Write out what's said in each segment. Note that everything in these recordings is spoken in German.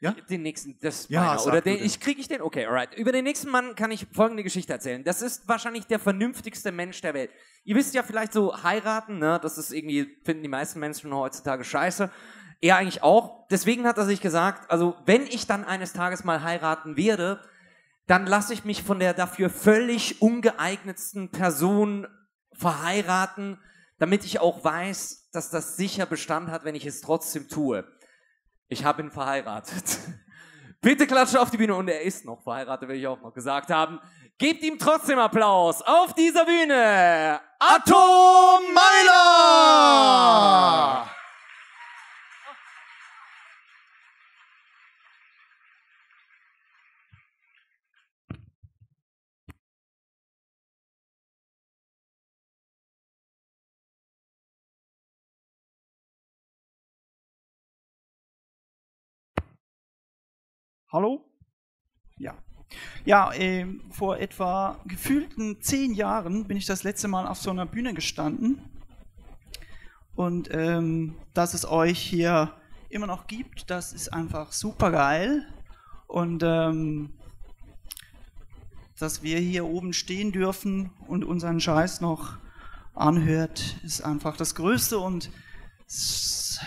Ja? Den nächsten, das ist meiner. Oder den, kriege ich den? Okay, alright. Über den nächsten Mann kann ich folgende Geschichte erzählen. Das ist wahrscheinlich der vernünftigste Mensch der Welt. Ihr wisst ja vielleicht so, heiraten, ne? Das ist irgendwie, finden die meisten Menschen heutzutage scheiße. Er eigentlich auch. Deswegen hat er sich gesagt, also wenn ich dann eines Tages mal heiraten werde, dann lasse ich mich von der dafür völlig ungeeignetsten Person verheiraten, damit ich auch weiß, dass das sicher Bestand hat, wenn ich es trotzdem tue. Ich habe ihn verheiratet. Bitte klatsche auf die Bühne. Und er ist noch verheiratet, will ich auch noch gesagt haben. Gebt ihm trotzdem Applaus. Auf dieser Bühne, Ato Meiler! Hallo? Ja. Ja, vor etwa gefühlten 10 Jahren bin ich das letzte Mal auf so einer Bühne gestanden. Und dass es euch hier immer noch gibt, das ist einfach super geil. Und dass wir hier oben stehen dürfen und unseren Scheiß noch anhört, ist einfach das Größte und es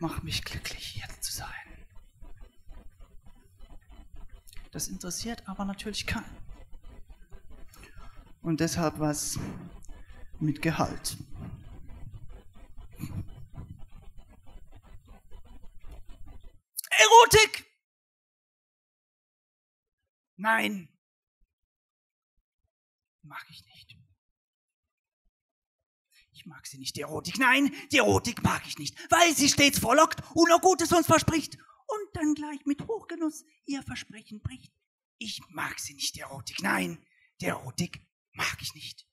macht mich glücklich, hier zu sein. Das interessiert aber natürlich keinen. Und deshalb was mit Gehalt. Erotik! Nein. Mag ich nicht. Ich mag sie nicht, die Erotik. Nein, die Erotik mag ich nicht, weil sie stets vorlockt und nur Gutes uns verspricht. Und dann gleich mit Hochgenuss ihr Versprechen bricht. Ich mag sie nicht, die Erotik. Nein, die Erotik mag ich nicht.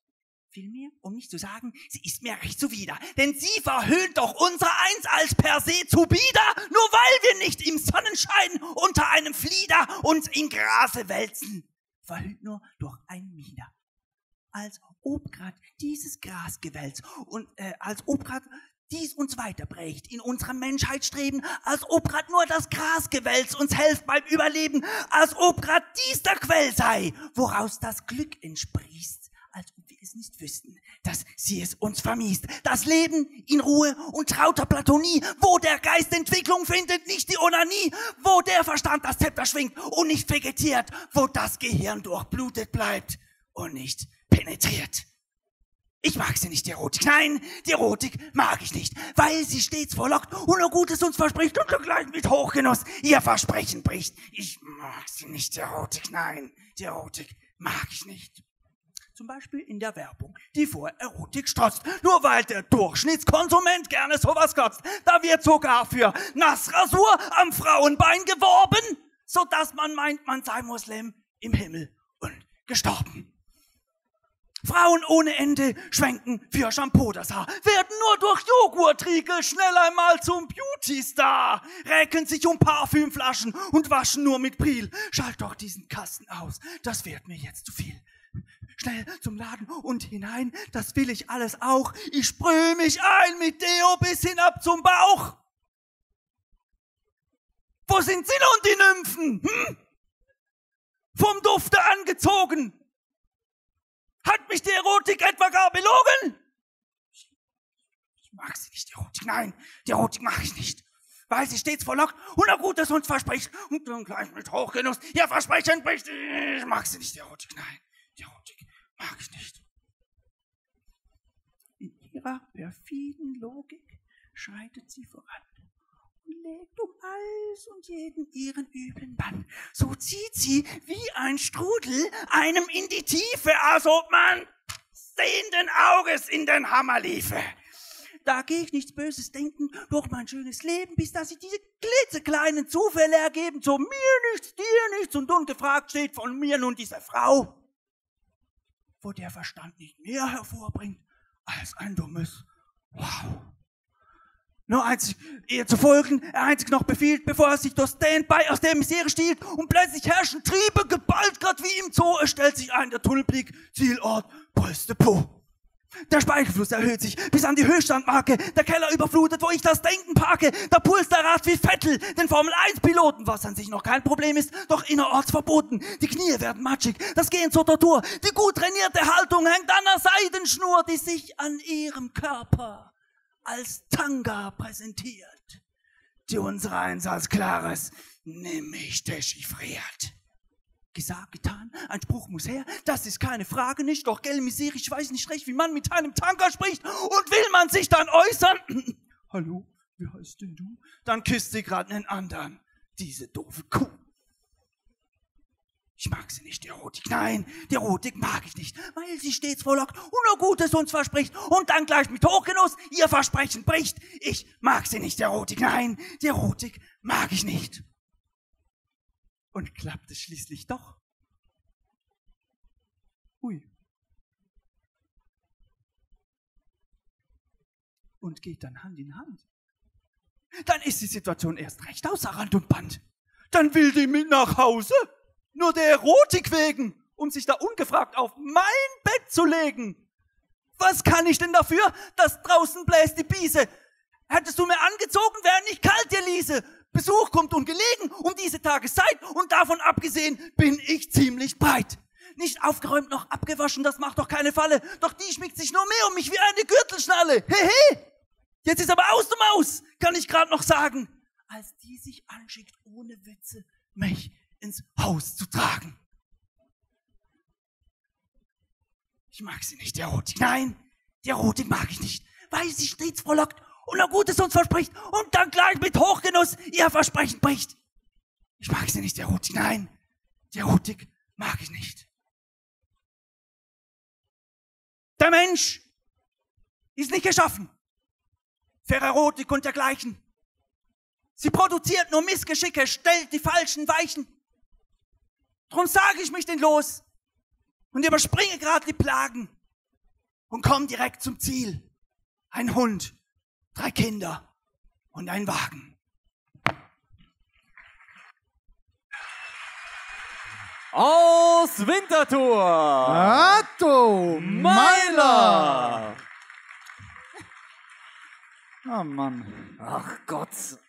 Vielmehr, um nicht zu sagen, sie ist mir recht zuwider. Denn sie verhöhnt doch unsere Eins als per se zu bieder, nur weil wir nicht im Sonnenschein unter einem Flieder uns in Grase wälzen. Verhöhnt nur durch ein Mieder. Als ob grad dieses Grasgewälz und als ob grad dies uns weiterbrächt, in unserer Menschheit streben, als ob grad nur das Grasgewälz uns helft beim Überleben, als ob grad dies der Quell sei, woraus das Glück entsprießt, als ob wir es nicht wüssten, dass sie es uns vermiest. Das Leben in Ruhe und trauter Platonie, wo der Geist Entwicklung findet, nicht die Onanie, wo der Verstand das Zepter schwingt und nicht vegetiert, wo das Gehirn durchblutet bleibt und nicht penetriert. Ich mag sie nicht, die Erotik. Nein, die Erotik mag ich nicht, weil sie stets vorlockt und nur Gutes uns verspricht und zugleich mit Hochgenuss ihr Versprechen bricht. Ich mag sie nicht, die Erotik. Nein, die Erotik mag ich nicht. Zum Beispiel in der Werbung, die vor Erotik strotzt, nur weil der Durchschnittskonsument gerne sowas kotzt. Da wird sogar für Nassrasur am Frauenbein geworben, sodass man meint, man sei Muslim im Himmel und gestorben. Frauen ohne Ende schwenken für Shampoo das Haar, werden nur durch Joghurtriegel schnell einmal zum Beauty-Star, räken sich um Parfümflaschen und waschen nur mit Priel. Schalt doch diesen Kasten aus, das wird mir jetzt zu viel. Schnell zum Laden und hinein, das will ich alles auch. Ich sprühe mich ein mit Deo bis hinab zum Bauch. Wo sind sie nun, die Nymphen? Hm? Vom Dufte angezogen. Hat mich die Erotik etwa gar belogen? Ich mag sie nicht, die Erotik. Nein, die Erotik mag ich nicht. Weil sie stets verlockt und nur Gutes uns verspricht. Und dann gleich mit Hochgenuss ihr Versprechen bricht. Ich mag sie nicht, die Erotik. Nein, die Erotik mag ich nicht. In ihrer perfiden Logik schreitet sie voran. Legt um alles und jeden ihren üblen Bann. So zieht sie wie ein Strudel einem in die Tiefe, als ob man sehenden Auges in den Hammer liefe. Da geh ich nichts Böses denken durch mein schönes Leben, bis dass sich diese klitzekleinen Zufälle ergeben. Zu mir nichts, dir nichts und ungefragt steht von mir nun diese Frau, wo der Verstand nicht mehr hervorbringt als ein dummes Wow. Nur einzig ihr zu folgen, er einzig noch befiehlt, bevor er sich durch Standby aus der Misere stiehlt und plötzlich herrschen Triebe, geballt grad wie im Zoo, es stellt sich ein der Tunnelblick, Zielort, Polste Po. Der Speichelfluss erhöht sich bis an die Höchststandmarke, der Keller überflutet, wo ich das Denken parke, der Puls der Rat wie Vettel, den Formel-1-Piloten, was an sich noch kein Problem ist, doch innerorts verboten. Die Knie werden matschig, das Gehen zur Tortur, die gut trainierte Haltung hängt an der Seidenschnur, die sich an ihrem Körper als Tanga präsentiert, die unsere Einsatz klares, nämlich dechiffriert. Gesagt, getan, ein Spruch muss her, das ist keine Frage nicht, doch gell, Misere, ich weiß nicht recht, wie man mit einem Tanker spricht, und will man sich dann äußern, hallo, wie heißt denn du, dann küsst sie gerade einen anderen, diese doofe Kuh. Ich mag sie nicht, die Erotik, nein, die Erotik mag ich nicht, weil sie stets vorlockt und nur Gutes uns verspricht und dann gleich mit Hochgenuss ihr Versprechen bricht. Ich mag sie nicht, die Erotik, nein, die Erotik mag ich nicht. Und klappt es schließlich doch? Ui. Und geht dann Hand in Hand. Dann ist die Situation erst recht außer Rand und Band. Dann will die mit nach Hause, nur der Erotik wegen, um sich da ungefragt auf mein Bett zu legen. Was kann ich denn dafür, dass draußen bläst die Biese? Hättest du mir angezogen, wäre nicht kalt, dir ließe. Besuch kommt ungelegen um diese Tageszeit und davon abgesehen bin ich ziemlich breit. Nicht aufgeräumt noch abgewaschen, das macht doch keine Falle, doch die schmiegt sich nur mehr um mich wie eine Gürtelschnalle. Hehe, jetzt ist aber aus dem Haus, kann ich gerade noch sagen, als die sich anschickt, ohne Witze mich ins Haus zu tragen. Ich mag sie nicht, die Erotik, nein, die Erotik mag ich nicht, weil sie stets verlockt und ein Gutes uns verspricht und dann gleich mit Hochgenuss ihr Versprechen bricht. Ich mag sie nicht, die Erotik, nein, die Erotik mag ich nicht. Der Mensch ist nicht geschaffen für Erotik und dergleichen. Sie produziert nur Missgeschicke, stellt die falschen Weichen. Drum sage ich mich denn los und überspringe gerade die Plagen und komme direkt zum Ziel. Ein Hund, 3 Kinder und ein Wagen. Aus Winterthur, Ato Meiler. Ah, Mann. Ach Gott.